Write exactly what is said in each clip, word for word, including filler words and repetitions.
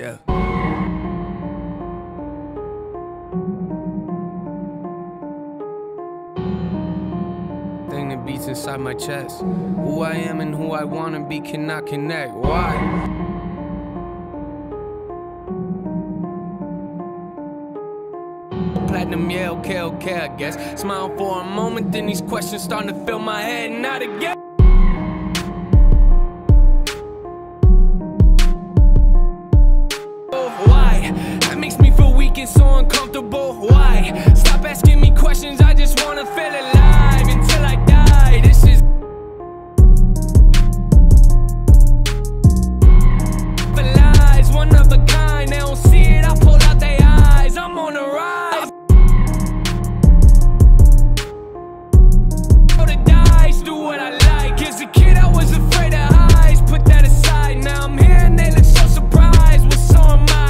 Yeah. Thing that beats inside my chest. Who I am and who I wanna be cannot connect. Why? Platinum, yeah, okay, okay, I guess. Smile for a moment, then these questions starting to fill my head, not again. It's so uncomfortable, why? Stop asking me questions, I just wanna feel alive until I die. This is for lies, one of a kind. They don't see it, I pull out their eyes. I'm on the rise. Roll the dice, do what I like. As a kid, I was afraid of heights. Put that aside, now I'm here and they look so surprised. Well, so am I.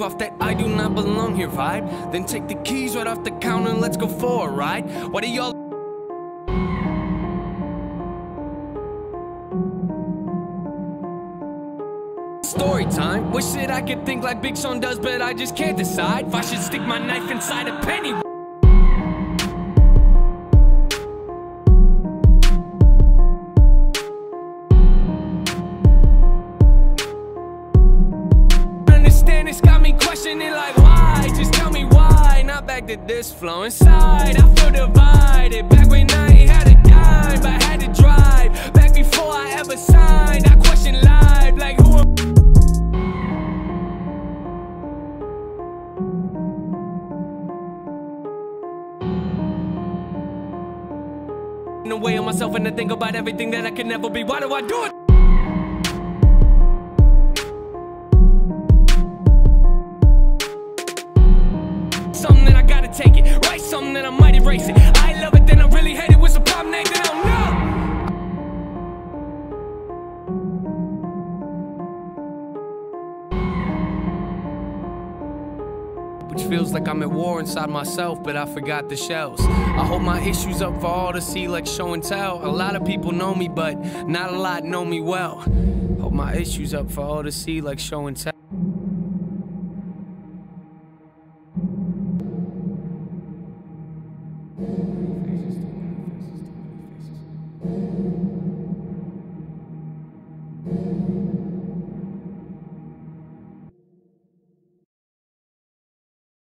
Off that I do not belong here vibe, then take the keys right off the counter and let's go for a ride. What are y'all? Story time. Wish that I could think like Big Sean does, but I just can't decide if I should stick my knife inside a penny. It's got me questioning like why, just tell me why. Not back to this flow inside, I feel divided. Back when I ain't had a dime, but had to drive. Back before I ever signed, I questioned life like who am I? In a way of myself and I think about everything that I could never be. Why do I do it? Something that I gotta take it, write something that I might erase it. I love it, then I really hate it. What's the problem, nigga? I don't know. Which feels like I'm at war inside myself, but I forgot the shells. I hold my issues up for all to see, like show and tell. A lot of people know me, but not a lot know me well. Hold my issues up for all to see, like show and tell. Thank you.